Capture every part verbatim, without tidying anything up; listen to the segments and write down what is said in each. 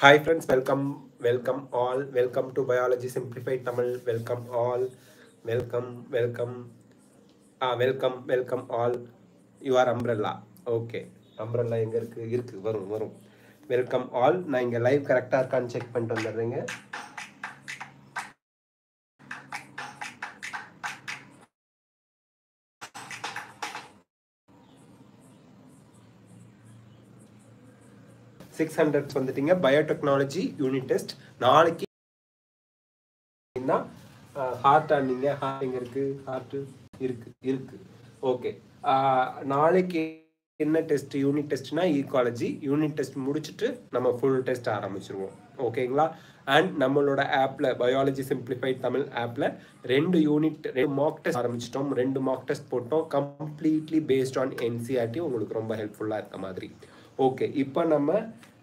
Hi friends, welcome welcome all welcome to Biology Simplified Tamil. Welcome all, welcome welcome ah welcome welcome all. You are umbrella. Okay, umbrella enga irukku irukku varum varum. Welcome all. Na inga live correct ah irkan check pannittu vandirreenga. six hundred வந்துட்டீங்க. Biotechnology unit test நாளைக்கு என்ன heart ஆனீங்க? Heart எங்க இருக்கு? Heart இருக்கு இருக்கு. Okay, நாளைக்கு என்ன test? Unit டெஸ்ட்னா ஈகாலஜி. யூனிட் டெஸ்ட் முடிச்சிட்டு நம்ம ஃபுல் டெஸ்ட் ஆரம்பிச்சிருவோம். ஓகேங்களா? அண்ட் நம்மளோட ஆப்ல, பயாலஜி சிம்பிளிஃபைட் தமிழ் ஆப்ல ரெண்டு யூனிட் ரெண்டு மாக் டெஸ்ட் ஆரம்பிச்சிட்டோம். ரெண்டு மாக் டெஸ்ட் போட்டோம். Completely based on NCERT. உங்களுக்கு ரொம்ப ஹெல்ப்ஃபுல்லா இருக்க மாதிரி. ஓகே, இப்போ நம்ம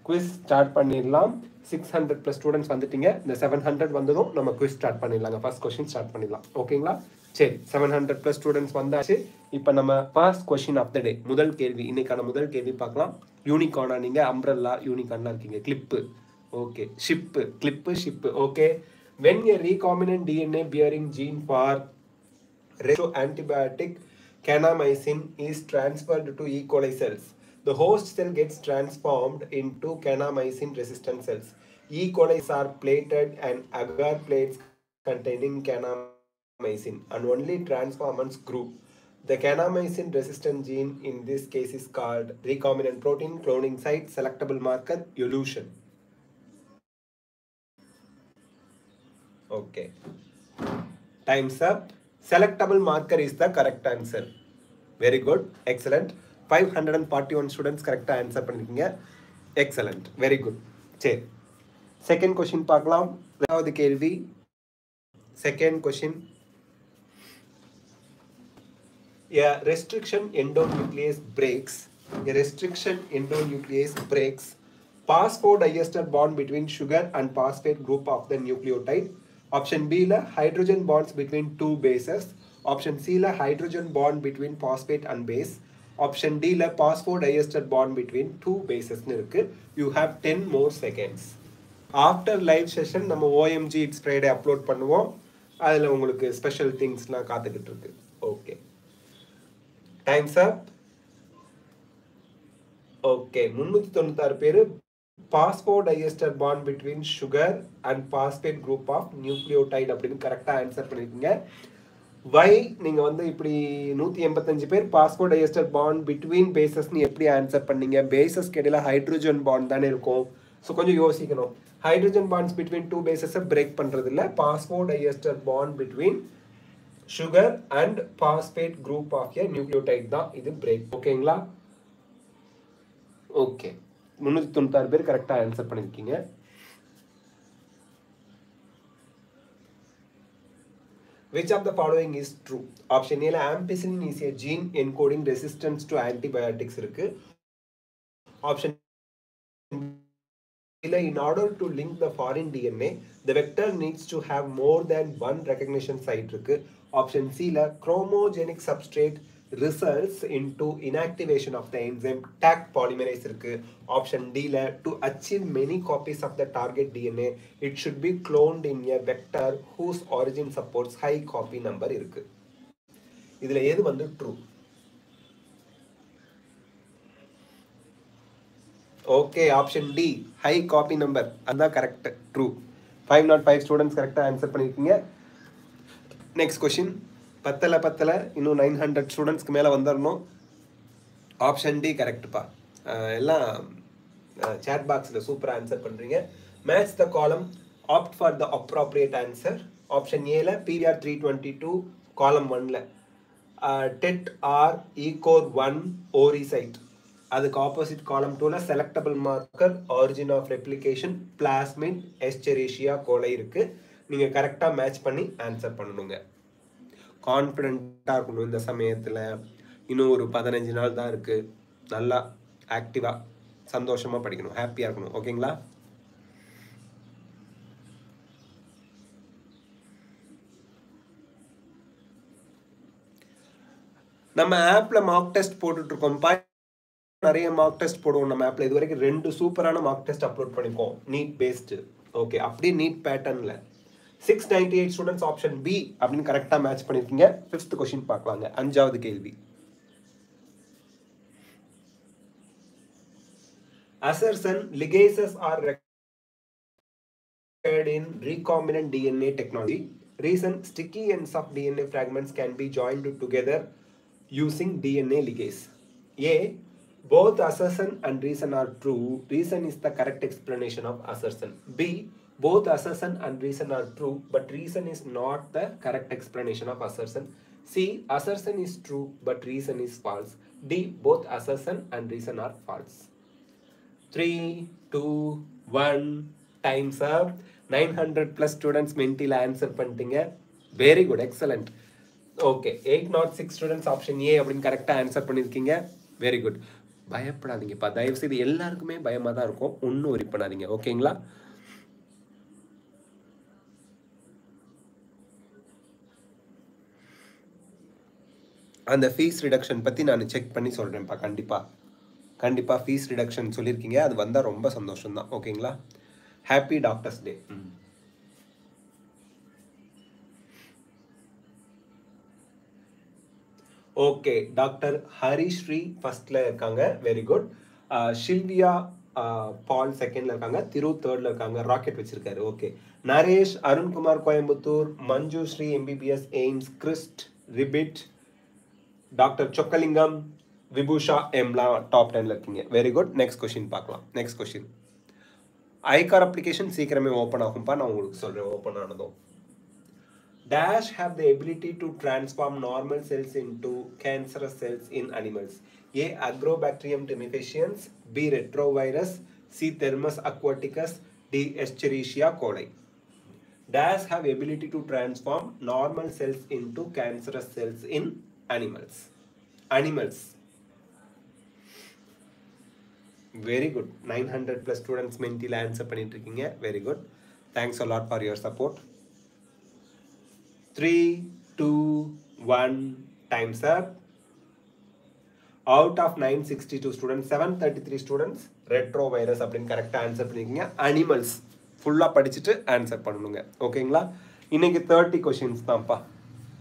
குவிஸ் ஸ்டார்ட் பண்ணிடலாம். சிக்ஸ் ஹண்ட்ரட் ப்ளஸ் ஸ்டூடெண்ட்ஸ் வந்துட்டீங்க. இந்த செவன் ஹண்ட்ரட் வந்ததும் நம்ம குவிஸ் ஸ்டார்ட் பண்ணிடலாங்க. ஃபர்ஸ்ட் கொஸ்டின் ஸ்டார்ட் பண்ணிடலாம். ஓகேங்களா? சரி, செவன் ஹண்ட்ரட் ப்ளஸ் ஸ்டூடெண்ட்ஸ் வந்தாச்சு. இப்போ நம்ம first question of the day, முதல் கேள்வி, இன்னைக்கான முதல் கேள்வி பார்க்கலாம். யூனிகார்னா நீங்கள் அம்ப்ரெல்லா, யூனிகார்னா இருக்கீங்க. Clip, okay. Ship, clip, ship. Okay, when a recombinant DNA bearing gene for retro antibiotic kanamycin is transferred to E coli cells, the host cell gets transformed into kanamycin resistant cells. E. coli are plated and agar plates containing kanamycin and only transformants group. The kanamycin resistant gene in this case is called recombinant protein, cloning site, selectable marker, elution. Okay, time's up. Selectable marker is the correct answer. Very good, excellent. five hundred forty-one students கரெக்டாக answer பண்ணிருக்கீங்க. Excellent, very good. சரி, second question பார்க்கலாம். ரெண்டாவது கேள்வி, second question. A restriction endonuclease breaks. A restriction endonuclease breaks. Phosphodiester bond between sugar and phosphate group of the nucleotide. Option B ல hydrogen bonds between two bases. Option C ல hydrogen bond between phosphate and base. Option D la phosphodiester bond between two bases nu irukku. You have ten more seconds. After live session nama O M G It's Friday upload பண்ணுவோம். அதுல உங்களுக்கு special things la காத்துக்கிட்டு இருக்கு. Okay, time's up. Okay, three ninety-six பேரு phosphodiester bond between sugar and phosphate group of nucleotide அப்படினு கரெக்ட்டா answer பண்ணிருக்கீங்க. வை நீங்கள் வந்து இப்படி நூற்றி எண்பத்தஞ்சு பேர் பாஸ்போடைஸ்டர் பாண்ட் பிட்வீன் பேசஸ்ன்னு எப்படி ஆன்சர் பண்ணீங்க? பேசஸ்க்கு இடையில ஹைட்ரஜன் பாண்ட் தானே இருக்கும். ஸோ கொஞ்சம் யோசிக்கணும். ஹைட்ரஜன் பாண்ட்ஸ் பிட்வீன் டூ பேசஸை பிரேக் பண்ணுறது இல்லை. Phosphodiester bond between sugar and phosphate group of a nucleotide தான் இது பிரேக். ஓகேங்களா? ஓகே, முந்நூற்றி தொண்ணூத்தாறு பேர் கரெக்டாக ஆன்சர் பண்ணியிருக்கீங்க. Which of the following is true? Option A la ampicillin is a gene encoding resistance to antibiotics irukku. Option B la in order to link the foreign D N A the vector needs to have more than one recognition site irukku. Option C la chromogenic substrate results into inactivation of the enzyme T A C polymerase irukku. Option D la to achieve many copies of the target D N A it should be cloned in a vector whose origin supports high copy number irukku. Idhila edhu vandu true? Okay, option D high copy number adha correct, true. five oh five students correct ah answer panirukinga. Next question. பத்தில் பத்தில் இன்னும் nine hundred ஸ்டூடெண்ட்ஸ்க்கு மேலே வந்துடணும். Option D கரெக்டுப்பா. எல்லாம் chat பாக்ஸில் சூப்பராக ஆன்சர் பண்ணுறீங்க. Match the column, opt for the appropriate answer. Option ஏல PBR three twenty two column ஒன்னில் tet R EcoR one ori site. அதுக்கு ஆப்போசிட் காலம் டூவில் selectable marker, origin of replication, plasmid, Escherichia coli இருக்குது. நீங்கள் கரெக்டாக match பண்ணி answer பண்ணணுங்க. கான்ஃபிடென்ட்டாக இருக்கணும். இந்த சமயத்தில் இன்னும் ஒரு பதினஞ்சு நாள் தான் இருக்குது. நல்லா ஆக்டிவாக சந்தோஷமாக படிக்கணும். ஹாப்பியாக இருக்கணும். ஓகேங்களா? நம்ம ஆப்பில் மார்க் டெஸ்ட் போட்டுட்ருக்கோம்ப்பா. நிறைய மார்க் டெஸ்ட் போடுவோம் நம்ம ஆப்ல. இது வரைக்கும் ரெண்டு சூப்பரான மார்க் டெஸ்ட் அப்லோட் பண்ணிருக்கோம் நீட் பேஸ்ட். ஓகே, அப்படியே நீட் பேட்டர்ன்ல six ninety-eight students option B அப்படினு கரெக்ட்டா மேட்ச் பண்ணிருக்கீங்க. fifth क्वेश्चन பார்க்கலாம்ங்க. ஐந்தாவது கேள்வி. Asserts and ligases are recorded in recombinant D N A technology. Reason: sticky ends of D N A fragments can be joined together using D N A ligase. A. Both assertion and reason are true. Reason is the correct explanation of assertion. B. Both assertion and reason are true, but reason is not the correct explanation of assertion. C. Assertion is true, but reason is false. D. Both assertion and reason are false. three, two, one, time's up. nine hundred plus students mentally answer panninga. Very good, excellent. Okay, eight oh six students option A abdin correct answer pannirukinga. Very good. Bayapadaadinga pa, daivu seidhu ellarkume bayama da irukum, onnu worry pannadinga. Okayla. அந்த fees reduction பற்றி நான் check பண்ணி சொல்கிறேன்ப்பா. கண்டிப்பாக கண்டிப்பாக fees reduction சொல்லியிருக்கீங்க, அது வந்தால் ரொம்ப சந்தோஷம்தான். ஓகேங்களா, happy doctors day. Okay, doctor Harishree ஃபர்ஸ்டில் இருக்காங்க, வெரி குட். ஷில்வியா பால் செகண்டில் இருக்காங்க, திரு தேர்டில் இருக்காங்க, ராக்கெட் வச்சுருக்காரு. Okay, Naresh, Arunkumar Coimbatore, Manjushree MBBS AIIMS, Christ ரிபிட், டாக்டர் சொக்கலிங்கம், விபூஷா எம்லா டாப் டென்ல இருக்கீங்க, வெரி குட். நெக்ஸ்ட் கொஸ்டின் பார்க்கலாம். நெக்ஸ்ட் கொஸ்டின், ஐகார் அப்ளிகேஷன் சீக்கிரமே ஓப்பன் ஆகும்பா, நான் உங்களுக்கு சொல்கிறேன். ஓப்பன் ஆனதும் dash have the ability to transform normal cells into cancerous cells in animals. A. Agrobacterium tumefaciens, B. Retrovirus, C. Thermus aquaticus, D. Escherichia coli. Dash have ability to transform normal cells into cancerous cells in animals. Animals. Very good. nine hundred plus students mentally answer pannirukkinga. Very good. Thanks a lot for your support. three, two, one. Time's up. Out of nine sixty-two students, seven thirty-three students retrovirus appdin correct answer pannirukkinga. Animals fulla padichittu answer pannunga. Okayla. Innikku thirty questions dhaan pa.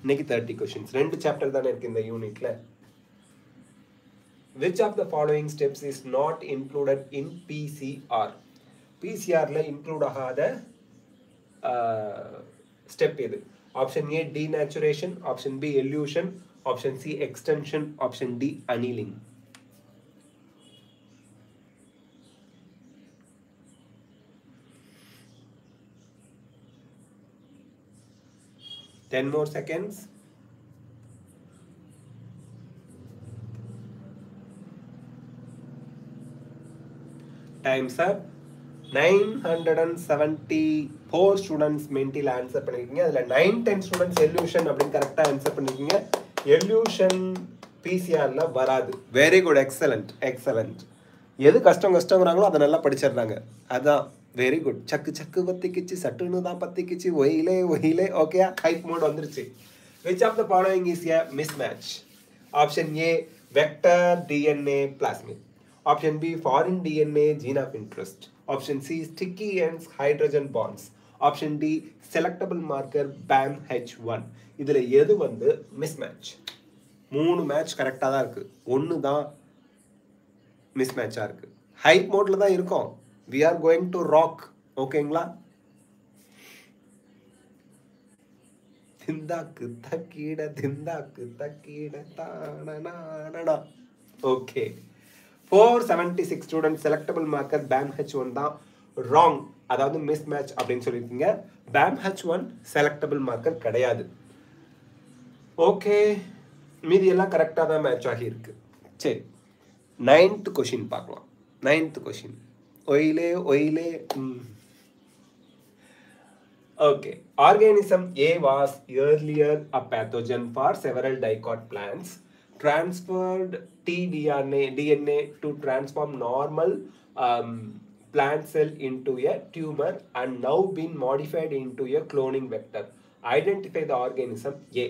இன்னைக்கு thirty questions, ரெண்டு chapter தான இருக்கு இந்த யூனிட்ல. Which of the following steps is not included in P C R? P C R ல include ஆகாத step எது? Option A denaturation, option B elution, option C extension, option D annealing. ten more seconds. Time's up. nine seventy-four students mentally answer பண்ணிருக்கீங்க. அதில் nine ten students illusion அப்படின்னு கரெக்டாக answer பண்ணிருக்கீங்க. Elution பிசிஆர்ல வராது. Very good, excellent excellent. எது கஷ்டம் கஷ்டங்கிறாங்களோ அதை நல்லா படிச்சிடுறாங்க, அதான். Very good. சக்கு சக்கு பத்திக்கிச்சு, சட்டுன்னு தான் பத்திக்கிச்சு, ஒயிலே ஒயிலே. ஓகே, ஹைப் மோட் வந்துருச்சு. Which of the following is a mismatch? Option A vector DNA plasmid, option B foreign DNA gene of interest, option C sticky end hydrogen bonds, option D selectable marker BamH one. இதில் எது வந்து miss match? மூணு match கரெக்டாக தான் இருக்குது, ஒன்று தான் miss மேட்சாக இருக்குது. ஹைப் மோட்டில் தான் இருக்கும். We are going to rock. Okayங்களா? திந்தாக்கு தக்கீட திந்தாக்கு தக்கீட தானனானனா. Okay. four seventy-six students selectable marker BamH one தான் wrong. அதாவது mismatch அப்படினு சொல்லிருக்கீங்க. BamH one selectable marker கிடையாது. Okay. மீதி எல்லாம் கரெக்ட்டா தான் மேட்ச் ஆகி இருக்கு. சரி, ninth question பார்க்கலாம். ninth question. ஒயிலே ஒயிலே. Okay, organism A was earlier a pathogen for several dicot plants. Transferred டிடிஆர்ஏ DNA to transform normal plant cell into a tumour and now been modified into a cloning vector. Identify the organism A.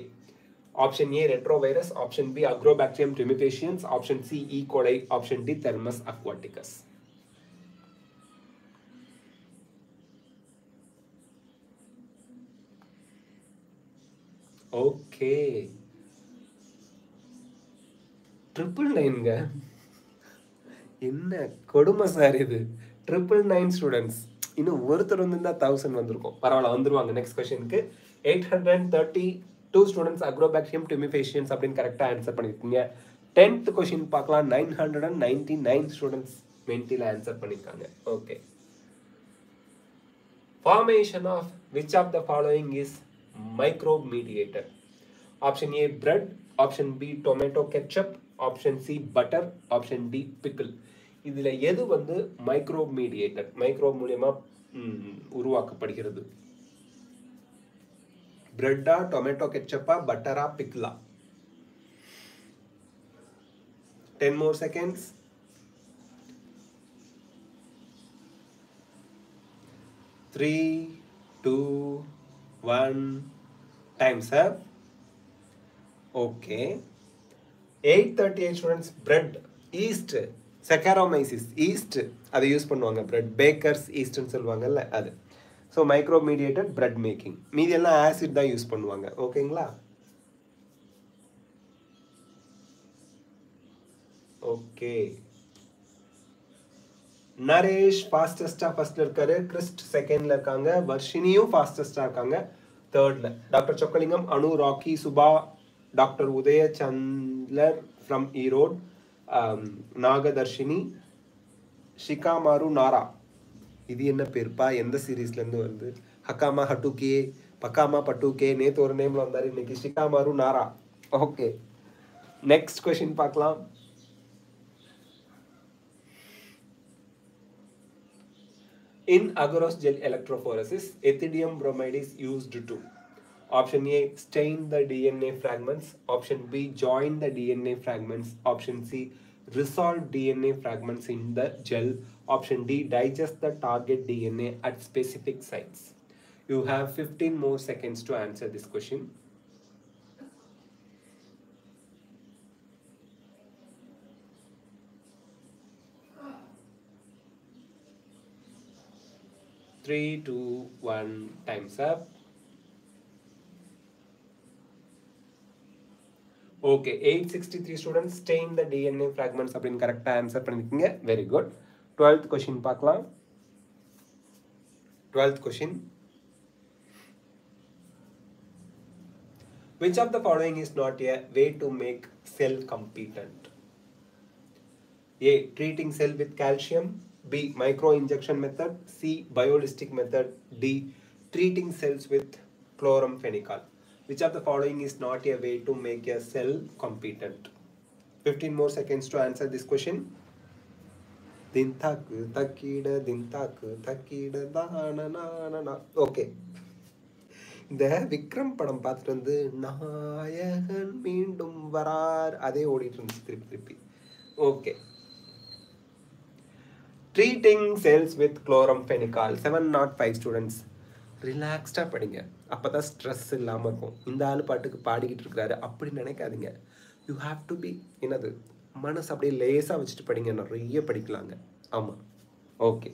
Option A, retrovirus. Option B, Agrobacterium tumefaciens. Option C, E. coli. Option D, Thermus aquaticus. Okay. Triple nine ga. Inna koduma sir idu. Triple nine students. Innu oruthirundha thousand vandirukom. Paravala vandiruvanga next question ku. eight hundred thirty-two students Agrobacterium tumefaciens appdin correct ah answer pannirukkinga. tenth question paakala nine hundred ninety-nine students Menti la answer pannirukanga. Okay. Formation of which of the following is microbe mediator? Option A, bread. Option B, tomato ketchup. Option C, butter. Option D, pickle. Idhila edhu vandu microbe mediator, microbe mooliyama uruvaakkapadugirathu? Bread ah, tomato ketchup ah, butter ah, pickle ah? ten more seconds. Three two one times up. Okay. eight thirty-eight students bread yeast, Saccharomyces yeast adu use pannuvanga. Bread bakers yeast nu solvanga illa adu. So microbe mediated bread making. Meedi ella acid da use pannuvanga. Okay la? Okay. Naresh fastest ah first la irukkaru, Christ second la irukanga, Varshiniyu fastest ah irukanga third la, Doctor Chokalingam, Anu, Rocky, Subha, Doctor Udaya Chandler from Erode, um, Nagadarshini, Shikamaru Nara. Idi enna perpa endha series la irundhu varudhu? Hakama Hatuke, Pakama Patuke, nethu oru name la vandaru, iniki Shikamaru Nara. Okay, next question paakalam. In agarose gel electrophoresis, ethidium bromide is used to? Option A, stain the D N A fragments. Option B, join the D N A fragments. Option C, resolve D N A fragments in the gel. Option D, digest the target D N A at specific sites. You have fifteen more seconds to answer this question. three two one times up. Okay, eight sixty-three students stain the D N A fragments appdin correct answer pannirukinga. Very good. twelfth question paakalam. twelfth question, which of the following is not a way to make cell competent? A, treating cell with calcium. B, micro injection method. C, biolistic method. D, treating cells with chloramphenicol. Which of the following is not a way to make a cell competent? fifteen more seconds to answer this question. Okay. The Vikram Padam Patrandu Nayagan Meendum Varar Ade Auditum Script Rippy. Okay. Treating cells with chloramphenicol. seven oh five students. Relaxed up. Apatha stress illama irukum. Indha aalu paattukku paadikitte irukkararu appadi nenaikadinga. You have to be enadhu manas appadi layesa vechittu padinga, nariya padikalaanga. Ama. Okay.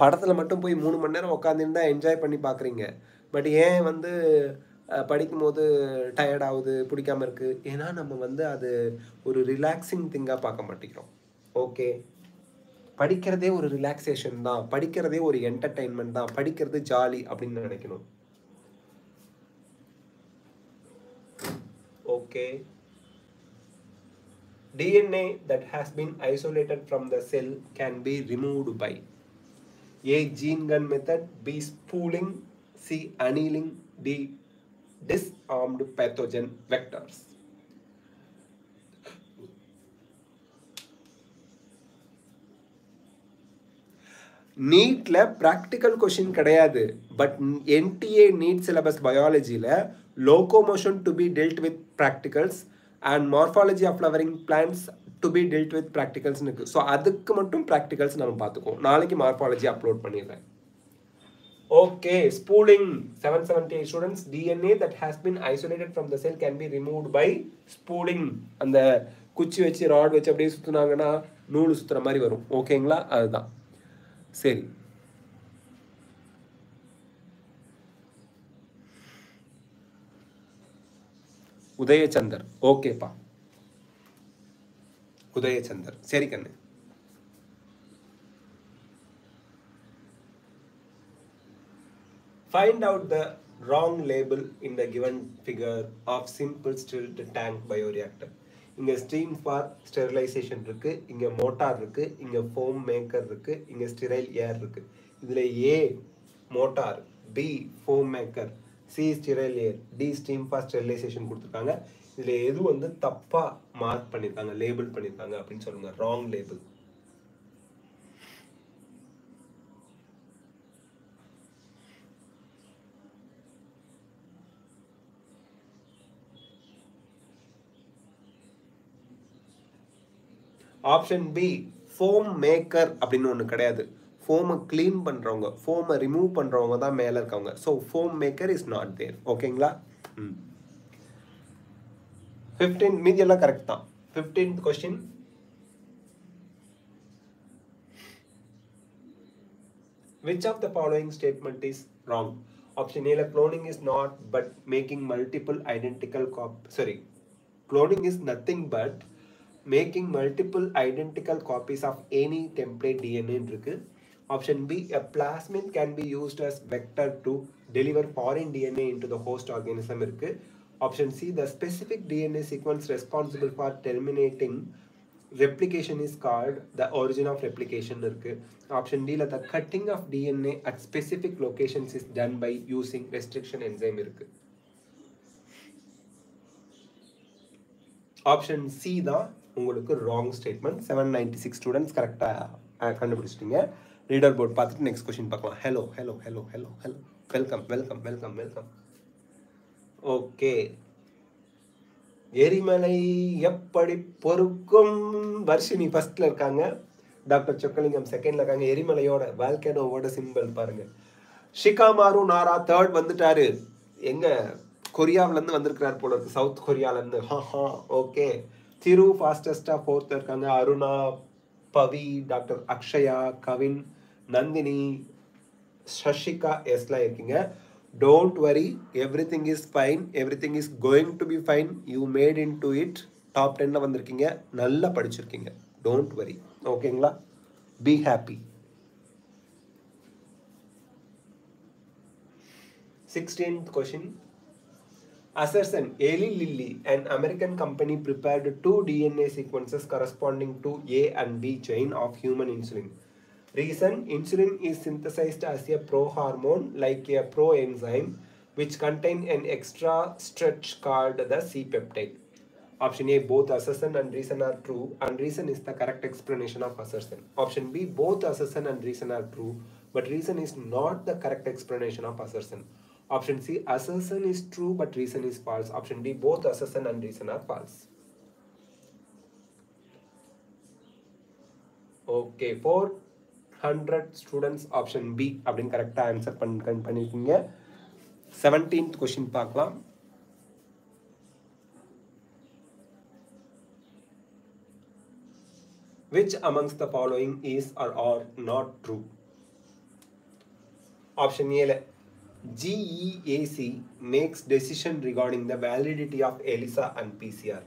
Padathula mattum poi three mani neram okkaandinda enjoy panni paakringa. But yen vandu padikumbodhu tired avudhu pidikama irukku ena nama vandu adu oru relaxing thing ah paaka mattikrom. Okay. படிக்கிறதே ஒரு relaxation தான், படிக்கிறதே ஒரு entertainment தான், படிக்கிறது jolly அப்படின்னு நினைக்கணும். Okay. D N A that has been isolated from the cell can be removed by A, gene gun method. B, spooling. C, annealing. D, disarmed pathogen vectors. NEET la practical question kadayadu, but N T A NEET syllabus biology la locomotion to be dealt with practicals and morphology of flowering plants to be dealt with practicals nikku. So adukku mattum practicals namu paathukom. Naaliki morphology upload pannirren. Okay, spooling. seven seventy-eight students. D N A that has been isolated from the cell can be removed by spooling. And the kuchi vechi rod vechi appadi suthunangana nool suthra mari varum. Okay ngla adha seri. Udayachandar. Okay pa. Udayachandar. Seri kanne. Find out the wrong label in the given figure of simple stirred tank bioreactor. Inga steam for sterilization irukku, inga motor irukku, inga foam maker irukku, inga sterile air irukku. Idhula A motor, B foam maker, C sterile air, D steam for sterilization kuduthirukanga. Idhula edhu vandu thappa mark pannirukanga, label pannirukanga appdin solunga, wrong label. Option B, foam maker. Foam clean pandronga, foam remove pandronga da mailer kaunga. So foam maker is not there. Okay, ngla. Hmm. Fifteen, midiyala correct tha. Fifteenth question. Which of the following statement is wrong? Option A, cloning is not but making multiple identical cop. Sorry, cloning is nothing but making multiple identical copies of any template D N A. Option B, a plasmid can be used as vector to deliver foreign D N A into the host organism. Option C, the specific D N A sequence responsible for terminating replication is called the origin of replication. Option D, the cutting of D N A at specific locations is done by using restriction enzyme. Option C, the wrong statement. seven ninety-six students correct. Reader board. Next question. Hello, hello, hello, hello, hello. Welcome, welcome, welcome, welcome. Okay. Yerimalai Yappadi Porukum Varshini first lakanga. Doctor Chokalingam second lakanga. Yerimalayoda volcano water symbol paranga. Shikamaru Nara third Vandutari. Enga Korea Vandakar South Korea Land. Haha. Okay. Thiru, fastest fourth, Aruna, Pavi, Doctor Akshaya, Kavin, Nandini, Shashika, Esla. Don't worry, everything is fine, everything is going to be fine. You made into it. Top ten vandirkinga, nalla padichirkinga. Don't worry. Okay, be happy. Sixteenth question. Assertion, Eli Lilly, an American company, prepared two D N A sequences corresponding to A and B chain of human insulin. Reason, insulin is synthesized as a prohormone like a proenzyme which contains an extra stretch called the C-peptide. Option A, both assertion and reason are true and reason is the correct explanation of assertion. Option B, both assertion and reason are true but reason is not the correct explanation of assertion. Option C, assertion is true but reason is false. Option D, both assertion and reason are false. Okay, four hundred students option B. Abdin correct answer pannirukkinga. seventeenth question paakalam. Which amongst the following is or are not true? Option A, G E A C makes decision regarding the validity of ELISA and P C R.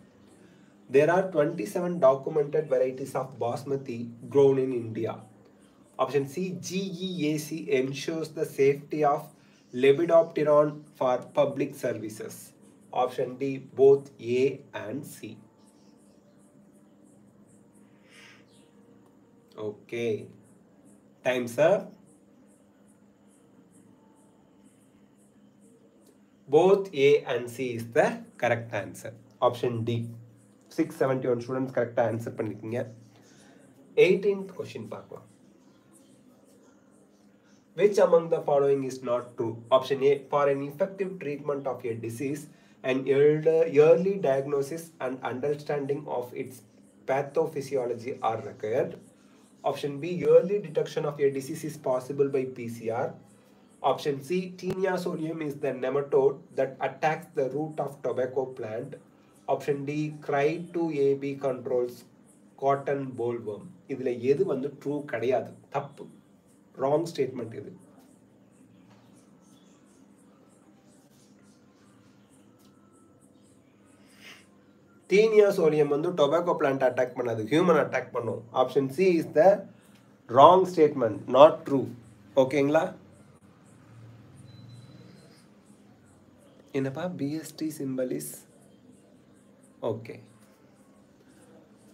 There are twenty-seven documented varieties of Basmati grown in India. Option C, G E A C ensures the safety of Lepidopteron for public services. Option D, both A and C. Okay. Time's up. Both A and C is the correct answer. Option D. six seventy-one students correct answer. eighteenth question. Which among the following is not true? Option A. For an effective treatment of a disease, an early diagnosis and understanding of its pathophysiology are required. Option B. Early detection of a disease is possible by P C R. Option C, Tenia solium is the nematode that attacks the root of tobacco plant. Option D, cry two A B controls cotton bollworm. This is the true kadiyadu. Thappu. Wrong statement. Tenia solium is the tobacco plant attack. Human attack. Option C is the wrong statement. Not true. Okay, Engla? B S T symbol is okay.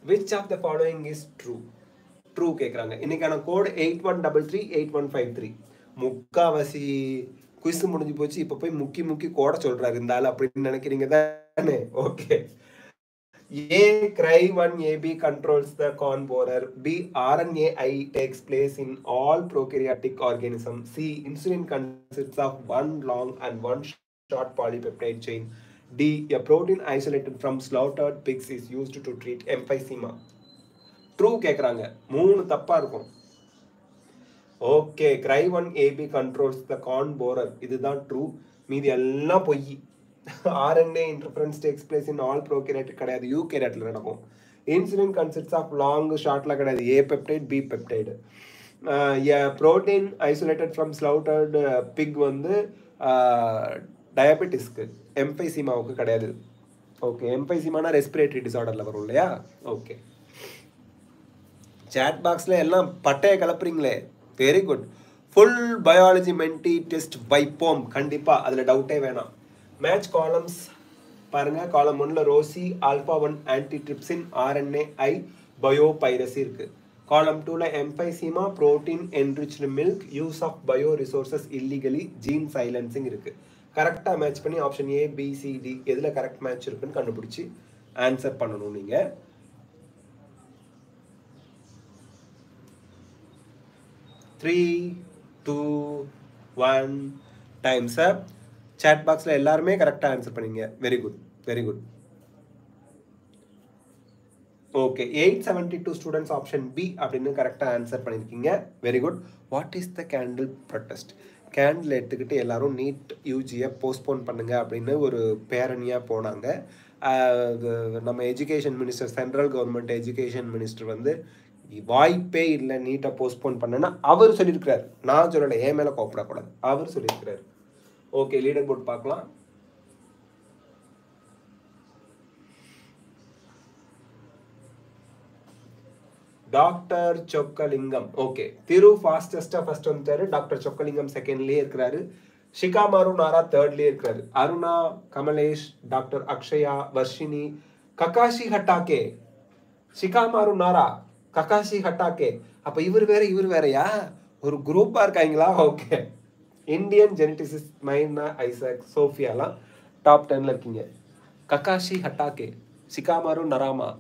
Which of the following is true? True kekranga. Inikana code eight one three three eight one five three. Mukkavasi quiz mudinju pochi ipo poi mukki mukki code solraru indala appdi nenikringa thane. Okay. A, cry one A B controls the corn borer. B, R N A i takes place in all prokaryotic organisms. C, insulin consists of one long and one short polypeptide chain. D, a protein isolated from slaughtered pigs is used to treat emphysema. True kekranga. Moon tappa. Okay, cry one A B controls the corn borer. This is not true. R N A interference takes place in all prokaryotic kadayadu. U kadayadu. Insulin consists of long, short kadayadu. A peptide, B peptide. Uh, yeah, protein isolated from slaughtered uh, pig vandu. Uh, diabetes emphysema ku kadayadu. Okay, emphysema na respiratory disorder la varum laya. Okay, chat box la ella pattaya kalapringle. Very good. Full biology menti test by poem kandipa adula doubt e vena. Match columns parunga. Column one la rosi alpha one antitrypsin R N A i biopiracy irukku. Column two la emphysema protein enriched milk use of bio resources illegally gene silencing irukku. Correct match panni option A, B, C, D edhula correct match irukku kandupidichi answer pannanum neenga. three two one times up. Chat box la ellarume correct answer panninga. Very good, very good. Okay, eight seventy-two students option B appadinu correct answer pannirkinga. Very good. What is the candle protest? Candle எடுத்துக்கிட்டு எல்லாரும் NEET யூஜியை postpone பண்ணுங்க அப்படின்னு ஒரு பேரணியாக போனாங்க. நம்ம education minister, central government education minister வந்து வாய்ப்பே இல்லை நீட்டை போஸ்ட்போன் பண்ணேன்னா அவர் சொல்லியிருக்கிறார். நான் சொல்லலை, ஏன் மேலே கோப்படக்கூடாது, அவர் சொல்லியிருக்கிறார். ஓகே, லீடர் போர்ட் பார்க்கலாம். Doctor Chokkalingam. Okay, Thiru fastest first one charu, Doctor Chokkalingam second layer kraru, Shikamaru Nara third layer kraru, Aruna Kamalesh, Doctor Akshaya, Varshini, Kakashi Hatake, Shikamaru Nara, Kakashi Hatake. Appa ivar vera ivar vera ya oru group ah irkaingala. Okay, Indian geneticist Maina Isaac Sophia la top ten la irkinga. Kakashi Hatake, Shikamaru Narama.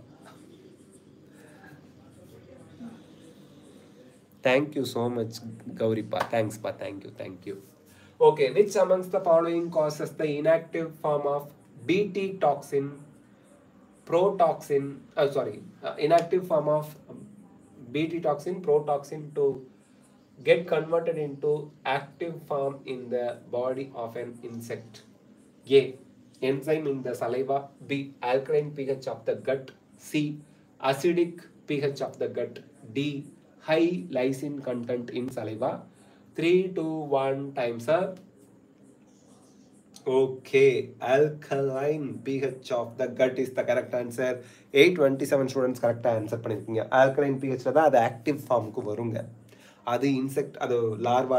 Thank you so much, Gauri pa. Thanks pa. Thank you. Thank you. Okay, which amongst the following causes the inactive form of Bt toxin, protoxin, uh, sorry, uh, inactive form of Bt toxin, protoxin to get converted into active form in the body of an insect? A, enzyme in the saliva. B, alkaline pH of the gut. C, acidic pH of the gut. D, high lysine content in saliva. three, two, one times up. Okay, alkaline pH of the gut is the correct answer. eight twenty-seven students correct answer. Alkaline pH is the active form. That insect, that larva.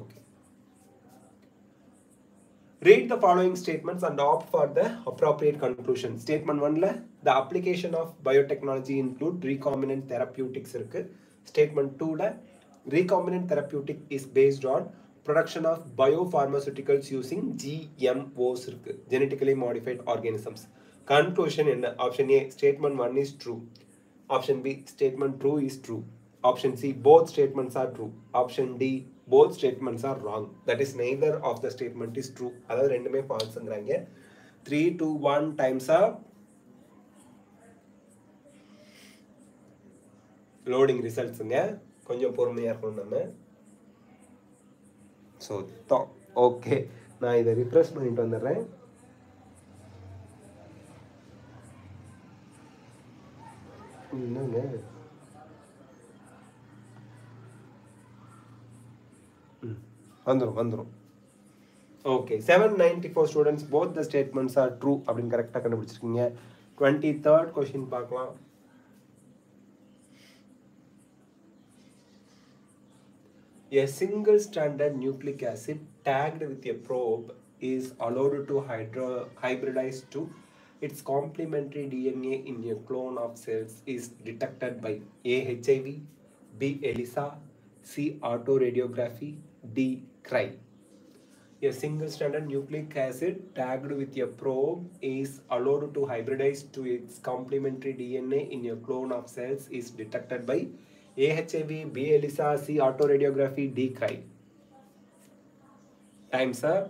Okay. Read the following statements and opt for the appropriate conclusion. Statement one la, the application of biotechnology include recombinant therapeutics. Statement two la, recombinant therapeutic is based on production of biopharmaceuticals using G M Os, genetically modified organisms. Conclusion in option A, statement one is true. Option B, statement two is true. Option C, both statements are true. Option D, both statements are wrong. That is, neither of the statement is true. Other random may false. three, two, one times up. Loading results. So, thaw. Okay. Now, I will repress it. No, Andro, andro. Okay, seven ninety-four students, both the statements are true. Abdin correct. twenty-third question. Paakla. A single stranded nucleic acid tagged with a probe is allowed to hydro hybridize to its complementary D N A in a clone of cells is detected by A. H I V, B. ELISA, C. Autoradiography, D. Cry. A single-stranded nucleic acid tagged with a probe is allowed to hybridize to its complementary D N A in a clone of cells is detected by A. H I V, B. ELISA, C. Autoradiography, D. Cry. Time, sir.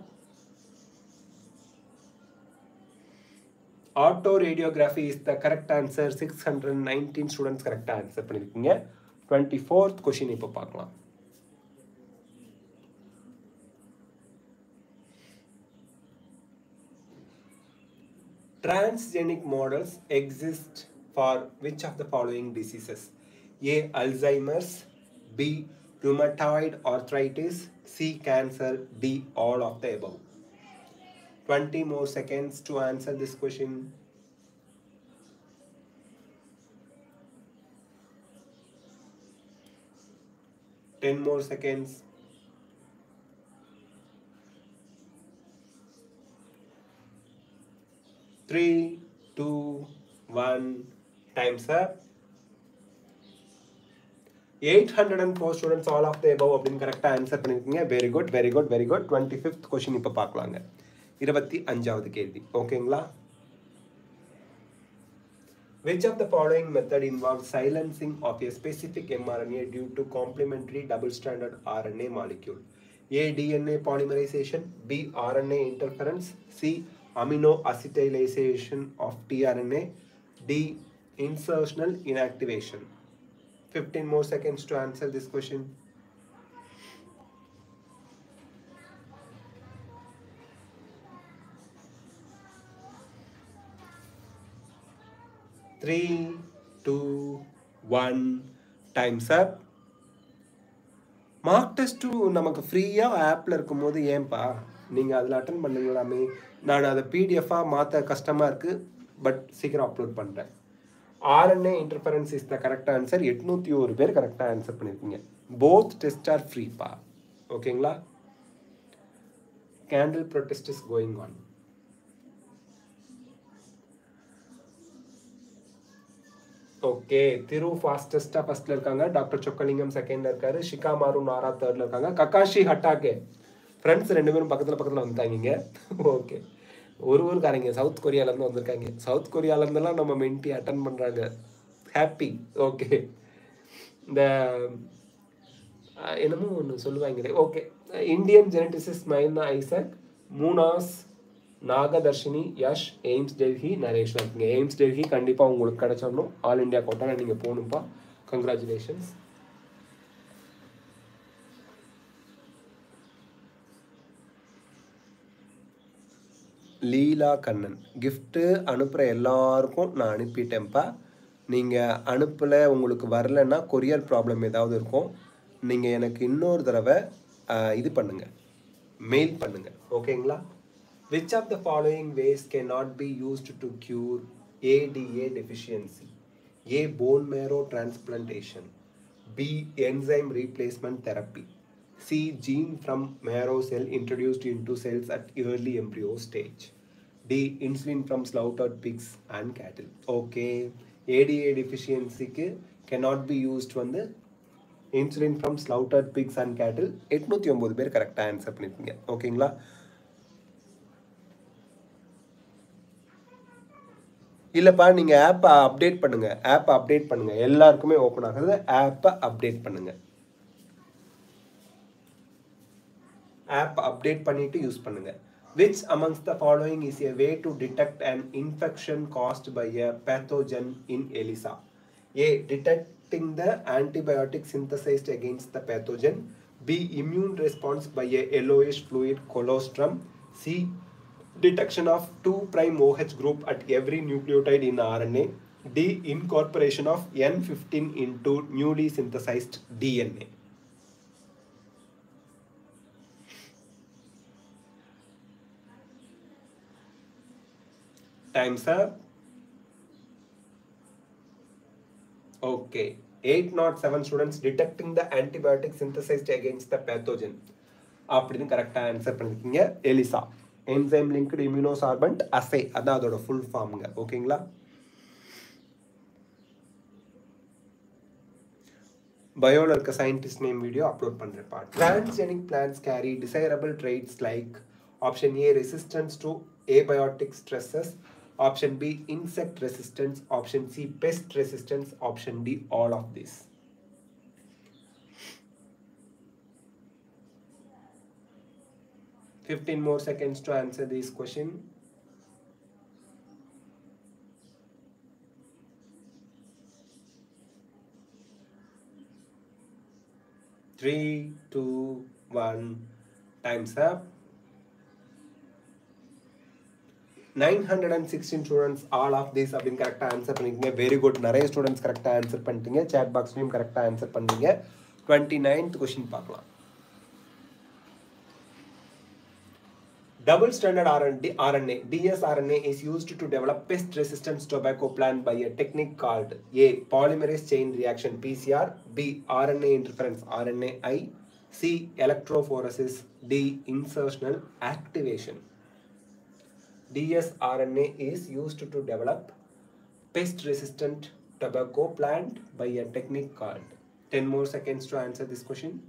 Autoradiography is the correct answer. six hundred nineteen students correct answer. twenty-fourth question. Ipo paakalam. Transgenic models exist for which of the following diseases? A. Alzheimer's, B. Rheumatoid arthritis, C. Cancer, D. All of the above. twenty more seconds to answer this question. ten more seconds. three, two, one, time's up. eight hundred four students, all of the above, correct answer. Very good, very good, very good. twenty-fifth question. Okay, which of the following method involves silencing of a specific mRNA due to complementary double-stranded R N A molecule? A. D N A polymerization, B. R N A interference, C. Amino acetylation of tRNA, D. Insertional inactivation. fifteen more seconds to answer this question. three, two, one, time's up. Mark test two namak free ah app la irkumbodu yen pa neenga adula attend pannungalame naan adha pdf ah maatha kastama irukku but seekra upload pandren. R N A interference is the correct answer. eight hundred one per correct answer pannirkinga. Both tests are free pa. Okay la, candle protest is going on. Okay, Thiru fastest first lerkanga, Doctor Chokkalingam second lerkara, Shika Maru Nara third lerkanga, Kakashi Hatake. Friends rendu verum pakkathula pakkathula vandhainga. Okay. Oru oru karinga South Korea la irundhu vandirukanga. South Korea la irundha nama Menti attend pandranga. Happy. Okay. The enamo onnu solluvaangale. Okay. Indian geneticist Mayna Isaac, Munas Nagadarshini, Yash, Ames Delhi, Naresh. Ames Delhi, Kandipa, Unguluk Kadachanno, All India Kota, and you Ponumpa. Congratulations. Leela Kannan. Gift Anupra Ellarkum, Nani Pitempa. Ninga Anupula, Unguluk Varlana, courier problem with other com. Ninga and a Kinor, the Rava, Idi Pandanga. Mail Pandanga. Okay, Ingla. Which of the following ways cannot be used to cure A D A deficiency? A. Bone marrow transplantation, B. Enzyme replacement therapy, C. Gene from marrow cell introduced into cells at early embryo stage, D. Insulin from slaughtered pigs and cattle. Okay, A D A deficiency cannot be used from the insulin from slaughtered pigs and cattle. eight hundred nine per correct answer. Okay, இல்லப்பா நீங்க ஆப்பை update பண்ணுங்க ஆப்பை update பண்ணுங்க எல்லாருக்குமே open ஆகுது ஆப்பை update பண்ணுங்க ஆப் அப்டேட் பண்ணிட்டு யூஸ் பண்ணுங்க. Which amongst the following is a way to detect an infection caused by a pathogen in ELISA? A. Detecting the antibiotic synthesized against the pathogen, B. Immune response by a yellowish fluid colostrum. C. Detection of two prime O H group at every nucleotide in R N A. D. Incorporation of N fifteen into newly synthesized D N A. Time's up. Okay. eight zero seven students, detecting the antibiotic synthesized against the pathogen. That's correct answer. ELISA. Enzyme linked immunosorbent assay. That's the full form. Okay. Biology scientist name video upload pandra part. Transgenic plants carry desirable traits like option A, resistance to abiotic stresses. Option B, insect resistance. Option C, pest resistance. Option D, all of these. fifteen more seconds to answer this question. three, two, one, time's up. nine hundred sixteen students, all of these have been correct answer. Very good. Naray students correct answer. Chat box name correct answer. twenty-ninth question. Double stranded R N A, dsRNA is used to develop pest resistant tobacco plant by a technique called A. Polymerase chain reaction P C R. B. R N A interference R N A i. C. Electrophoresis. D. Insertional activation. dsRNA is used to develop pest-resistant tobacco plant by a technique called. ten more seconds to answer this question.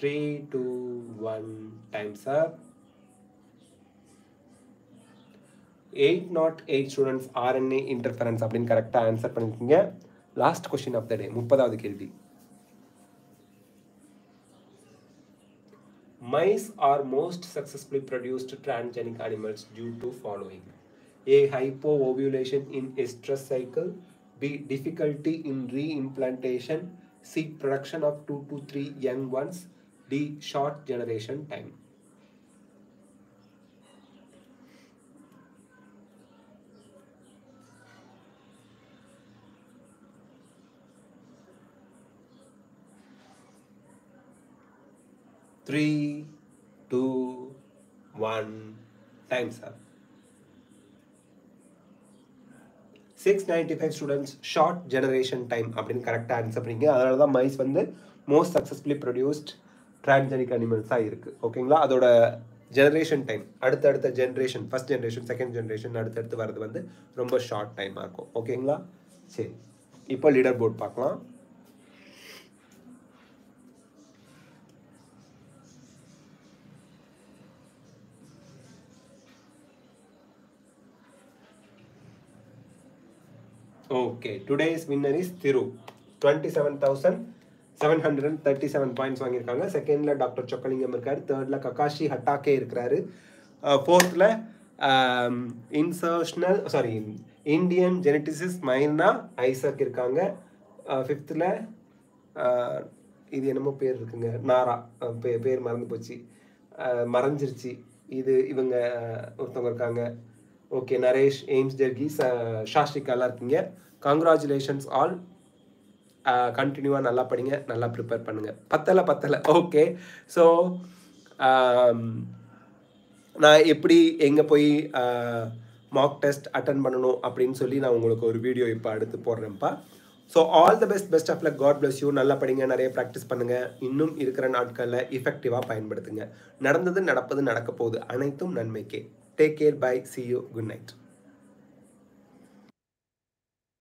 three, two, one, time's up. eight zero eight students, R N A interference. Abdin correct answer. Last question of the day. thirtieth kelvi. Mice are most successfully produced transgenic animals due to following. A. Hypo-ovulation in estrous cycle. B. Difficulty in re-implantation. C. Production of two to three young ones. D. Short generation time. three, two, one, time's up. six ninety-five students, short generation time. Abdin correct answer. That's mice the most successfully produced transgenic animals. Okay, that's generation time. Adutha generation, first generation, second generation, adutha varadhu romba short time. Okay, now leaderboard paakalam. Okay, today's winner is Thiru. twenty-seven thousand seven hundred thirty-seven points. Second, la Doctor Chokalingam irukkaru. Third, la Kakashi Hatake irukkaru. Uh, fourth, la um, insertional, sorry, Indian geneticist Maina Isaac irukkaanga. Uh, fifth, la uh, idu enamo per irukanga Nara uh, per per marandu pochi uh, maranjirchi idu ivanga orthanga irukkaanga. Okay, Naresh, Ames, Jergis, uh, Shastrika, all congratulations all. Uh, continue on nalla padinga, nalla prepare pannunga. Pathala pathala. Okay, so um na eppadi enga poi uh, mock test attend pannanum appdin solli na ungalku or video ipa eduthu podren pa. So all the best, best of luck, God bless you. Nalla padinga, nariya practice pannunga, innum irukkira naatkalla effective ah payanpaduthunga. Nadandhathu nadappadhu nadakka podu anaithum nanmaike. Take care, bye, see you, good night.